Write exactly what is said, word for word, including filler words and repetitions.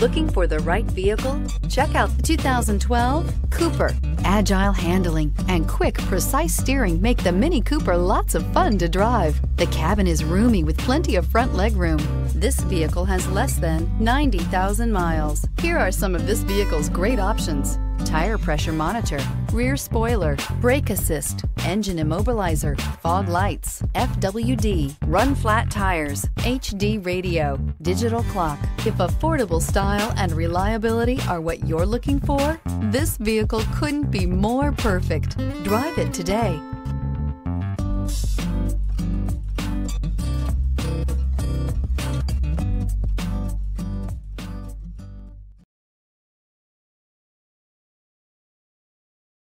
Looking for the right vehicle? Check out the two thousand twelve Cooper. Agile handling and quick, precise steering make the Mini Cooper lots of fun to drive. The cabin is roomy with plenty of front legroom. This vehicle has less than ninety thousand miles. Here are some of this vehicle's great options: tire pressure monitor, rear spoiler, brake assist, engine immobilizer, fog lights, F W D, run flat tires, H D radio, digital clock. If affordable style and reliability are what you're looking for, this vehicle couldn't be more perfect. Drive it today.